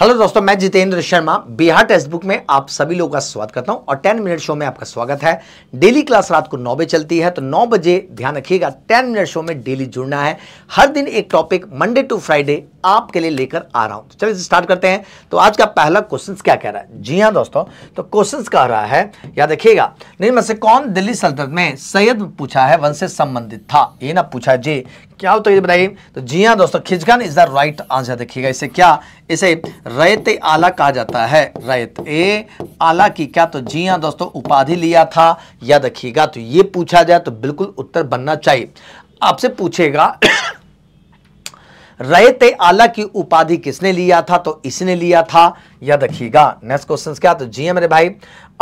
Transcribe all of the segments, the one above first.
Hello दोस्तों, मैं Jitendra Sharma Bihar test book में आप सभी लोगों का स्वागत करता हूं और 10 मिनट शो में आपका स्वागत है। डेली क्लास रात को 9 बजे चलती है, तो 9 बजे ध्यान रखिएगा 10 मिनट शो में डेली जुड़ना है। हर दिन एक टॉपिक मंडे टू फ्राइडे आपके लिए लेकर आ रहा हूं। तो चलिए स्टार्ट करते हैं। तो आज का पहला क्वेश्चन क्या कह रहा है? जी हाँ दोस्तों, तो क्वेश्चन कह रहा है, याद रखिएगा, निम्न में से कौन दिल्ली सल्तनत में सैयद पूछा है वंश से संबंधित था? ये ना पूछा जी, क्या होता है ये बताइए। तो जी हाँ दोस्तों, Khizr Khan is the right answer. देखिएगा इसे क्या, इसे रयत आला कहा जाता है। रयत ए आला की क्या, तो जी हाँ दोस्तों उपाधि लिया था, याद रखिएगा। तो ये पूछा जाए तो बिल्कुल उत्तर बनना चाहिए। आपसे पूछेगा रयत आला की उपाधि किसने लिया था, तो इसने लिया था, याद रखिएगा। नेक्स्ट क्वेश्चन क्या, तो जी हाँ मेरे भाई।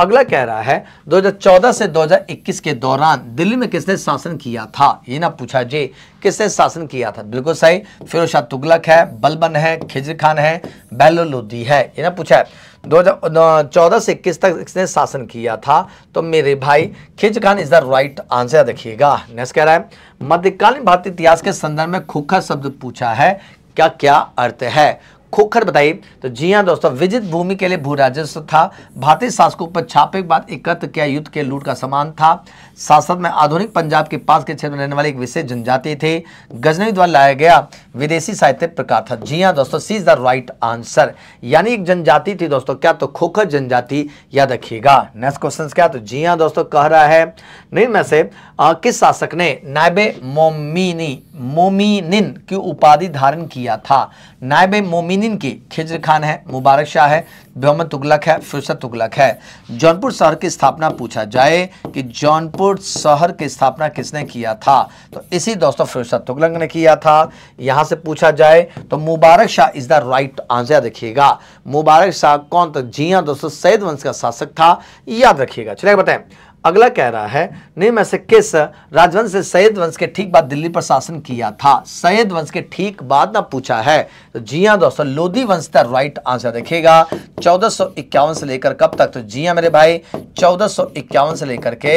अगला कह रहा है 2014 से 2021 के दौरान दिल्ली में किसने शासन किया था? ये ना पूछा जे, किसने शासन किया था, बिल्कुल सही। फिरोशाह तुगलक है, बलबन है, खिजर खान है, बेलोलुदी है। ये ना पूछा है 2014 से 21 तक किसने शासन किया था, तो मेरे भाई Khizr Khan is the right answer. देखिएगा नेक्स्ट कह रहा है मध्यकालीन भारतीय इतिहास के संदर्भ में खोखर शब्द पूछा है, क्या क्या अर्थ है खोखर बताइए। तो जी हाँ दोस्तों, विजित भूमि के लिए भू राजस्व था, भारतीय शासकों पर छापे के बाद एकत्र किया युद्ध के लूट का सामान था, साथ में आधुनिक पंजाब के पास के क्षेत्र में रहने वाले एक विशेष जनजाति थे, गजनवी द्वारा लाया गया विदेशी साहित्य प्रकार था। जी हाँ दोस्तों, C is the right answer, यानी एक जनजाति थी दोस्तों, क्या, तो खोखर जनजाति, याद रखिएगा। नेक्स्ट क्वेश्चन क्या, तो जी हाँ दोस्तों कह रहा है निम्न में से किस शासक ने नायबे मोमिनिन की उपाधि धारण किया था? नायबे मोमिन की खिजर खान है, मुबारक शाह है, तुगलक है, फिरोशाह तुगलक है। जौनपुर शहर की स्थापना पूछा जाए कि जौनपुर शहर की स्थापना किसने किया था, तो इसी दोस्तों फिरोशाह तुगलक ने किया था। यहां से पूछा जाए तो Mubarak Shah is the right answer. देखिएगा मुबारक शाह कौन, तो जी हां दोस्तों सैयद वंश का शासक था, याद रखिएगा। चलिए बताएं, अगला कह रहा है निम्न में से किस राजवंश ने सैयद वंश के ठीक बाद दिल्ली पर शासन किया था? सैयद वंश के ठीक बाद ना पूछा है, तो जी हाँ दोस्तों लोदी वंश का राइट आंसर। देखिएगा 1451 से लेकर कब तक, तो जी हाँ मेरे भाई 1451 से लेकर के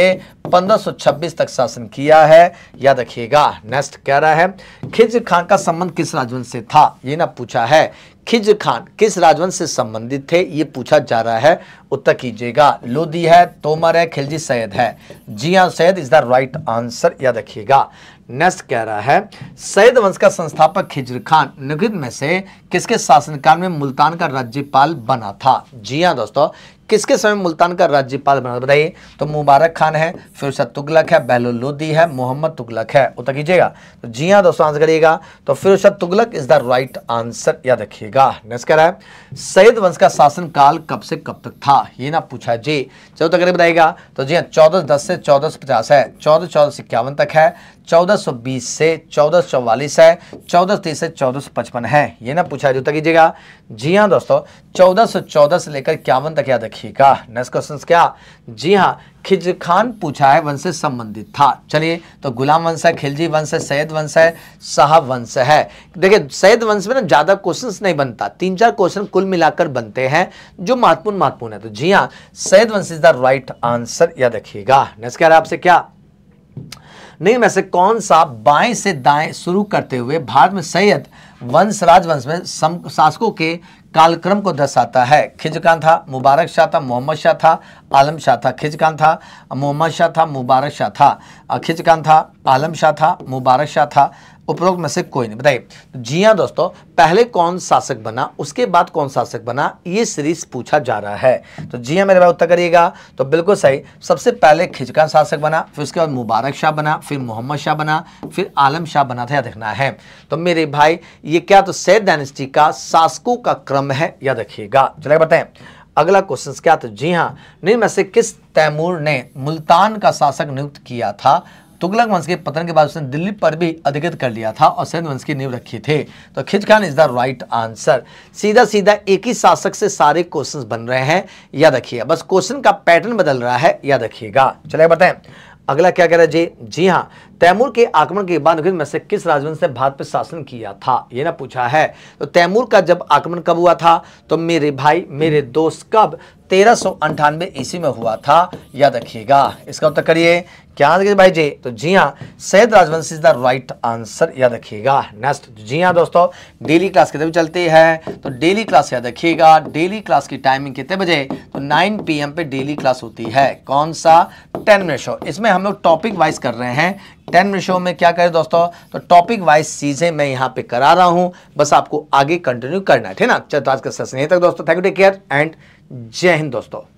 1526 तक शासन किया है, याद रखिएगा। नेक्स्ट कह रहा है खिजर खान का संबंध किस राजवंश से था? ये ना पूछा है, खिजर खान किस राजवंश से संबंधित थे, ये पूछा जा रहा है, उत्तर कीजिएगा। लोदी है, तोमर है, खिलजी सैयद है, जी हाँ Sayyid is the right answer, याद रखिएगा। नेक्स्ट कह रहा है सैयद वंश का संस्थापक खिजर खान निम्नलिखित में से किसके शासनकाल में मुल्तान का राज्यपाल बना था? जी हाँ दोस्तों, किसके समय मुल्तान का राज्यपाल बना बताइए, तो मुबारक खान है, फिरोशाह तुगलक है, बेलोलुदी है, मोहम्मद तुगलक है, उत्तर कीजिएगा। तो जी हाँ दोस्तों आंसर करिएगा, तो Firozshah Tughlaq is the right answer, याद रखिएगा। नेक्स्ट कह रहा है सैयद वंश का शासनकाल कब से कब तक था? ये ना पूछा जी, चलो तक बताइएगा, तो जी हाँ 1410 से 1450 है, 1451 तक है, 1420 से 1444 है, 1430 से 1455 है, ये ना पूछा जो तक कीजिएगा। जी हाँ दोस्तों 1414 से लेकर 51 तक, याद रखिएगा। नेक्स्ट क्वेश्चन क्या, जी हाँ खिजर खान पूछा है वंश से संबंधित था। चलिए तो गुलाम वंश है, खिलजी वंश है, सैयद वंश है, शाह वंश है। देखिए सैयद वंश में ना ज़्यादा क्वेश्चंस नहीं बनता, 3-4 क्वेश्चन कुल मिलाकर बनते हैं जो महत्वपूर्ण है, तो जी हाँ सैयद वंश इज द राइट आंसर, याद रखिएगा। नेक्स्ट कह रहा है आपसे क्या, नहीं में से कौन सा बाएं से दाएं शुरू करते हुए भारत में सैयद वंश राजवंश में शासकों के कालक्रम को दर्शाता है? खिजर खान था, मुबारक शाह था, मोहम्मद शाह था, आलम शाह था। खिजर खान था, मोहम्मद शाह था, मुबारक शाह था। खिजर खान था, आलम शाह था, मुबारक शाह था, उपरोक्त में से कोई नहीं बताइए। जी हाँ दोस्तों, पहले कौन शासक बना उसके बाद कौन शासक बना, ये सीरीज पूछा जा रहा है, तो जी हाँ मेरे भाई उत्तर करिएगा, तो बिल्कुल सही। सबसे पहले खिजर खान शासक बना, फिर उसके बाद मुबारक शाह बना, फिर मोहम्मद शाह बना, फिर आलम शाह बना था, याद रखना है। तो मेरे भाई ये क्या, तो सैयद डायनेस्टी का शासकों का क्रम है, याद रखिएगा। चलिए बताएं अगला क्वेश्चन क्या, तो जी हाँ निम्न में से किस तैमूर ने मुल्तान का शासक नियुक्त किया था? तुगलक वंश के पतन के बाद उसने दिल्ली पर भी अधिकृत कर लिया था और सैयद वंश की नींव रखी थी, तो Khizr Khan is the right answer. सीधा सीधा एक ही शासक से सारे क्वेश्चंस बन रहे हैं, याद रखिएगा, बस क्वेश्चन का पैटर्न बदल रहा है, याद रखिएगा। चलिए बताएं अगला क्या कह रहा है जी, जी हाँ तैमूर के आक्रमण के बाद में से किस राजवंश ने भारत पर शासन किया था? ये ना पूछा है, तो तैमूर का जब आक्रमण कब हुआ था, तो मेरे भाई मेरे दोस्त कब, 1398 ईस्वी में हुआ था, याद रखिएगा। इसका उत्तर करिए, क्या याद रखिए भाई जी? तो जी हाँ, Syed Rajvanshi is the right answer, याद रखिएगा। नेक्स्ट, जी हाँ दोस्तों, डेली क्लास कितने बजे चलती है? तो डेली क्लास याद रखिएगा, डेली क्लास की टाइमिंग कितने बजे? तो 9 PM पे डेली क्लास होती है। कौन सा? 10 मिनट शो। इसमें हम लोग टॉपिक वाइज कर रहे हैं। 10 मिनट शो में क्या करें दोस्तों? तो टॉपिक वाइज चीज़ें मैं यहाँ पे करा रहा हूँ, बस आपको आगे कंटिन्यू करना है, ठीक है ना। चलो आज का सेशन यहीं तक दोस्तों, thank you, take care and जय हिंद दोस्तों।